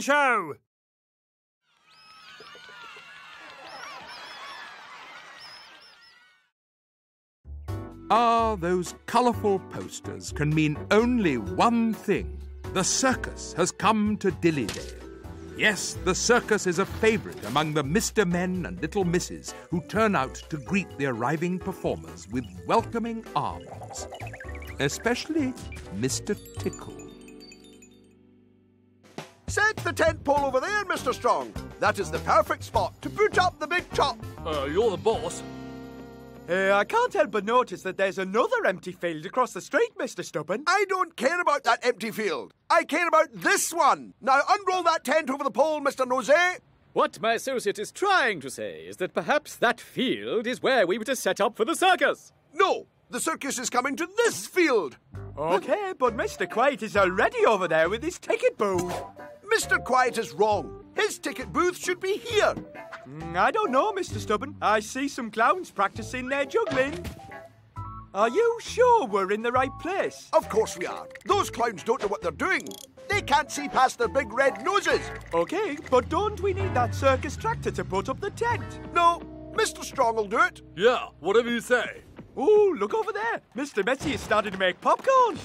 Show! Ah, those colourful posters can mean only one thing. The circus has come to Dillydale. Yes, the circus is a favourite among the Mr. Men and Little Misses who turn out to greet the arriving performers with welcoming arms. Especially Mr. Tickle. Set the tent pole over there, Mr. Strong. That is the perfect spot to put up the big top. You're the boss. I can't help but notice that there's another empty field across the street, Mr. Stubborn. I don't care about that empty field. I care about this one. Now unroll that tent over the pole, Mr. Nosy. What my associate is trying to say is that perhaps that field is where we were to set up for the circus. No, the circus is coming to this field. OK, but Mr. Quiet is already over there with his ticket booth. Mr. Quiet is wrong. His ticket booth should be here. I don't know, Mr. Stubborn. I see some clowns practising their juggling. Are you sure we're in the right place? Of course we are. Those clowns don't know what they're doing. They can't see past their big red noses. OK, but don't we need that circus tractor to put up the tent? No, Mr. Strong will do it. Yeah, whatever you say. Ooh, look over there. Mr. Messy is starting to make popcorn.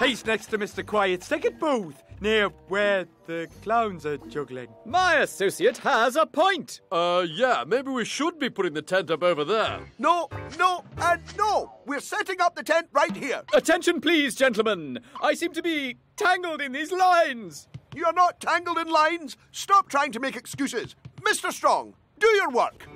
He's next to Mr. Quiet's ticket booth, near where the clowns are juggling. My associate has a point. Yeah, maybe we should be putting the tent up over there. No, no, and no. We're setting up the tent right here. Attention, please, gentlemen. I seem to be tangled in these lines. You're not tangled in lines. Stop trying to make excuses. Mr. Strong, do your work.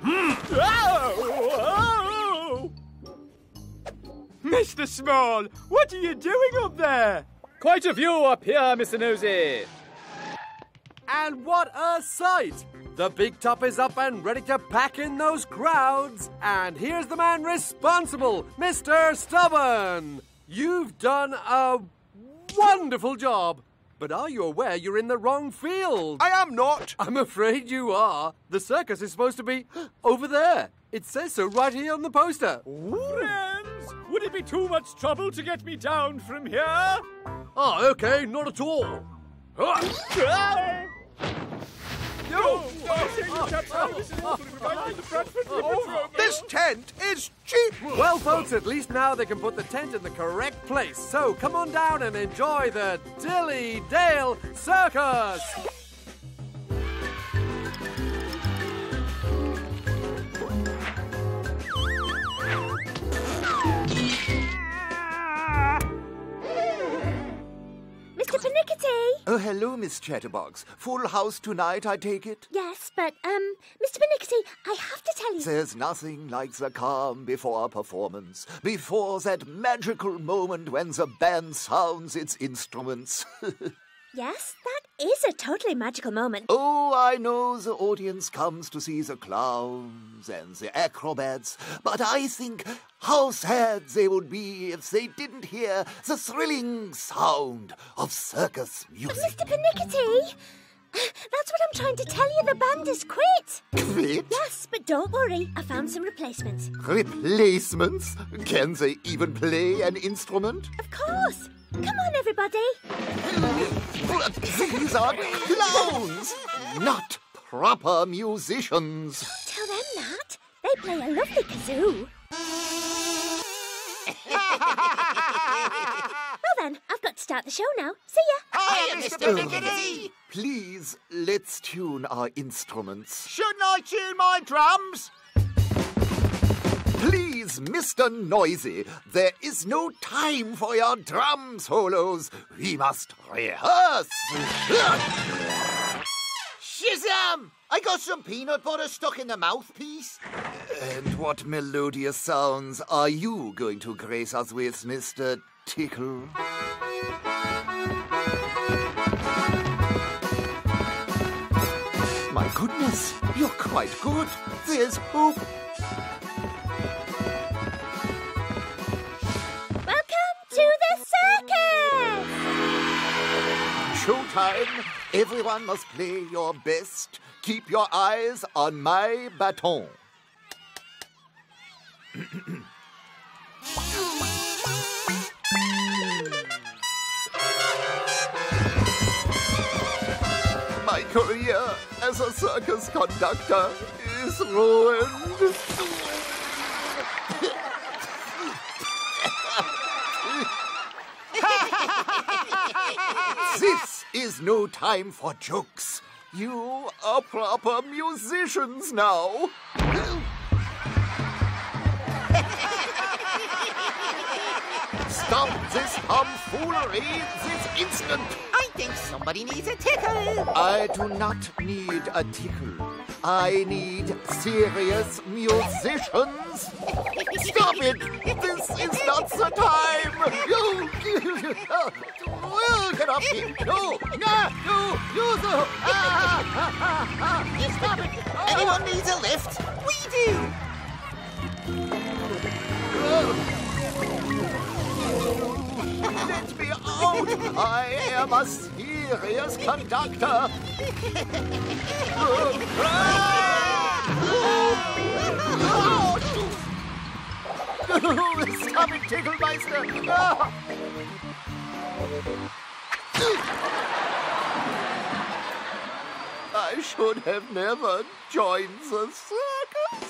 Mr. Small, what are you doing up there? Quite a view up here, Mr. Nosy. And what a sight! The big top is up and ready to pack in those crowds. And here's the man responsible, Mr. Stubborn. You've done a wonderful job. But are you aware you're in the wrong field? I am not. I'm afraid you are. The circus is supposed to be over there. It says so right here on the poster. Would it be too much trouble to get me down from here? Oh, OK, not at all. This tent is cheap! Well, folks, at least now they can put the tent in the correct place. So come on down and enjoy the Dilly Dale Circus! Oh, hello, Miss Chatterbox. Full house tonight, I take it? Yes, but, Mr. Panickety, I have to tell you... There's nothing like the calm before a performance, before that magical moment when the band sounds its instruments. Yes, that is a totally magical moment. Oh, I know the audience comes to see the clowns and the acrobats, but I think how sad they would be if they didn't hear the thrilling sound of circus music. Mr. Panickety, that's what I'm trying to tell you. The band has quit. Quit? Yes, but don't worry. I found some replacements. Replacements? Can they even play an instrument? Of course. Come on, everybody. These are clowns, not proper musicians. Tell them that. They play a lovely kazoo. Well then, I've got to start the show now. See ya. Hiya, Mr. Piggity. Please, let's tune our instruments. Shouldn't I tune my drums? Please, Mr. Nosy, there is no time for your drum solos. We must rehearse. Shazam! I got some peanut butter stuck in the mouthpiece. And what melodious sounds are you going to grace us with, Mr. Tickle? My goodness, you're quite good. There's hope. Welcome to the circus! Showtime. Everyone must play your best. Keep your eyes on my baton. My career as a circus conductor is ruined. This is no time for jokes. You are proper musicians now. Stop this tomfoolery this instant. I think somebody needs a tickle. I do not need a tickle. I need serious musicians. Stop it. This is not the time. You get off here. No, no, no, you do. Stop it. Anyone needs a lift? We do. Let me out! I am a serious conductor! Stop it, Ticklemeister! I should have never joined the circus!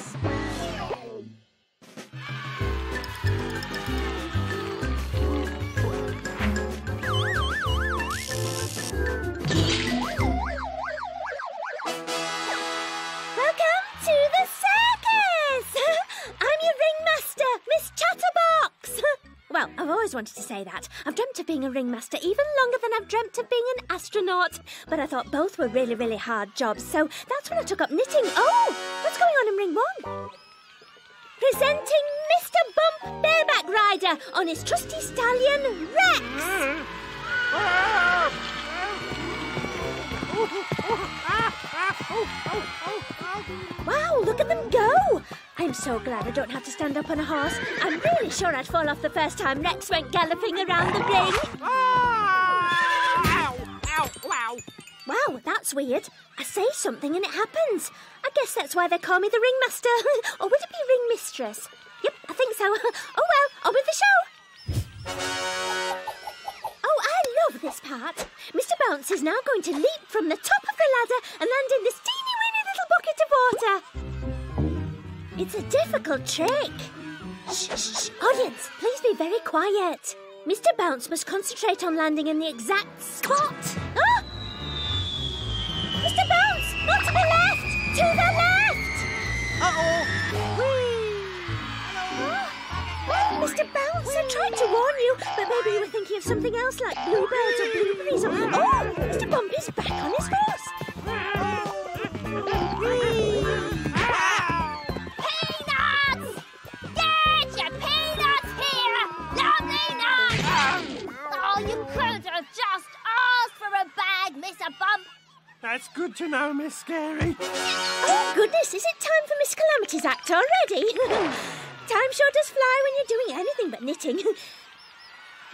Miss Chatterbox! Well, I've always wanted to say that. I've dreamt of being a ringmaster even longer than I've dreamt of being an astronaut. But I thought both were really, really hard jobs, so that's when I took up knitting. Oh, what's going on in ring one? Presenting Mr. Bump Bareback Rider on his trusty stallion, Rex! Wow, look at them go! I'm so glad I don't have to stand up on a horse. I'm really sure I'd fall off the first time Rex went galloping around the ring. Ow! Ow! Wow! Wow, that's weird. I say something and it happens. I guess that's why they call me the ringmaster. Or would it be ring mistress? Yep, I think so. Oh well, on with the show. Oh, I love this part. Mr. Bounce is now going to leap from the top of the ladder and land in this teeny-weeny little bucket of water. It's a difficult trick. Shh, shh, shh. Audience, please be very quiet. Mr. Bounce must concentrate on landing in the exact spot. Ah! Mr. Bounce, not to the left! To the left! Uh-oh. Whee! Mr. Bounce, I tried to warn you, but maybe you were thinking of something else like bluebirds or blueberries or... Oh, Mr. Bump is back on his horse. Just asked for a bag, Mr. Bump. That's good to know, Miss Scary. Oh, goodness, is it time for Miss Calamity's act already? Time sure does fly when you're doing anything but knitting.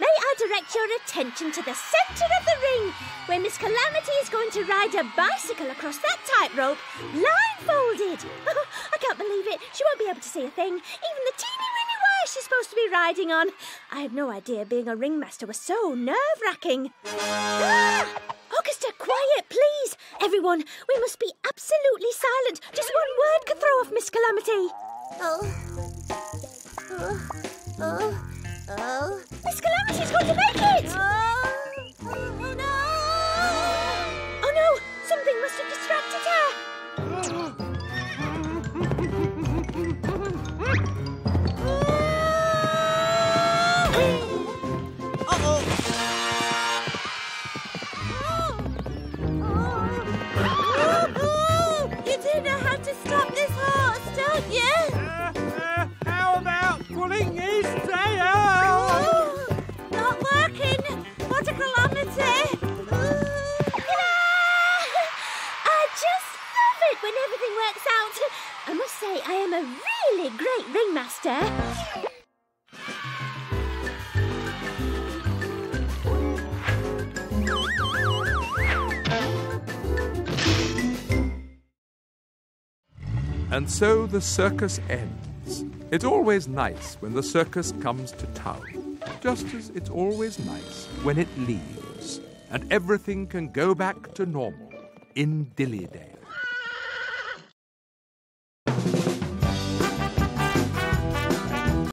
May I direct your attention to the centre of the ring, where Miss Calamity is going to ride a bicycle across that tightrope, blindfolded. Oh, I can't believe it. She won't be able to see a thing, even the teeny-weeny wire she's supposed to be riding on. I had no idea being a ringmaster was so nerve-wracking. Ah! Augusta, quiet, please. Everyone, we must be absolutely silent. Just one word could throw off Miss Calamity. Oh. Miss Calamity's going to make it! Oh, no! Oh, no! Something must have distracted her! Uh-oh! Oh! I am a really great ringmaster. And so the circus ends. It's always nice when the circus comes to town, just as it's always nice when it leaves, and everything can go back to normal in Dillydale.